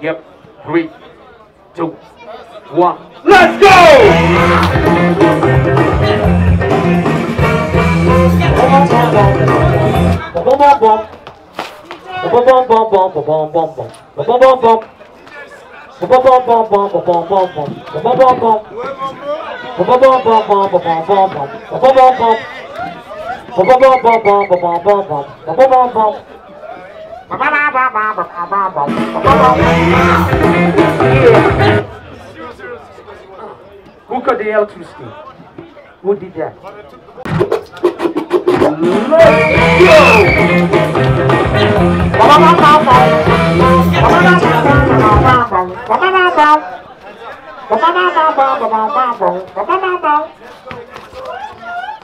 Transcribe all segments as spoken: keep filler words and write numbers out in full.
Yep, three, two, one, let's go! Who cut the electricity? Who did that?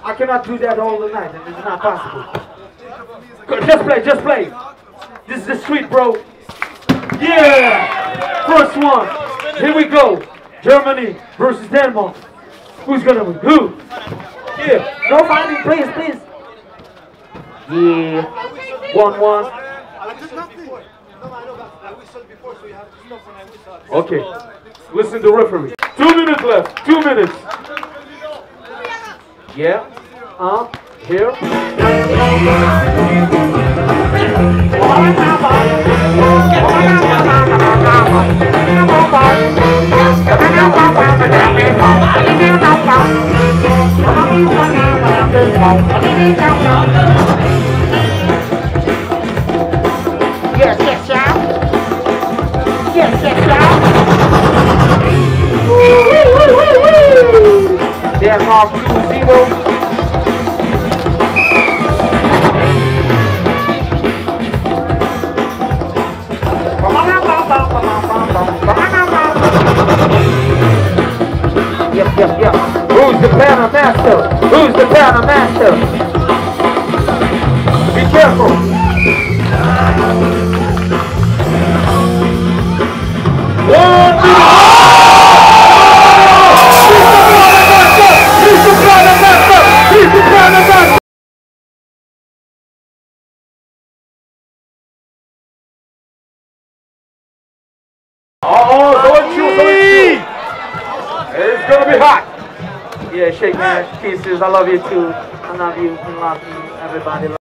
I cannot do that all the night, and it's not possible. Just play, just play. This is the street, bro. Yeah! First one. Here we go. Germany versus Denmark. Who's gonna win? Who? Yeah. No fighting, please, please. Yeah. One, one. Okay. Listen to referee. Two minutes left. Two minutes. Yeah. Uh. Here. Yes, yes, y'all. Yes, yes, y'all. They're called two zero. Yep, yep. Who's the banner master? Who's the banner master? Be careful. One, two, oh! He's the banner master! He's the banner master! Oh, don't you, don't you! It's gonna be hot. Yeah, shake hands, kisses. I love you too. I love you. I love you. Everybody loves you.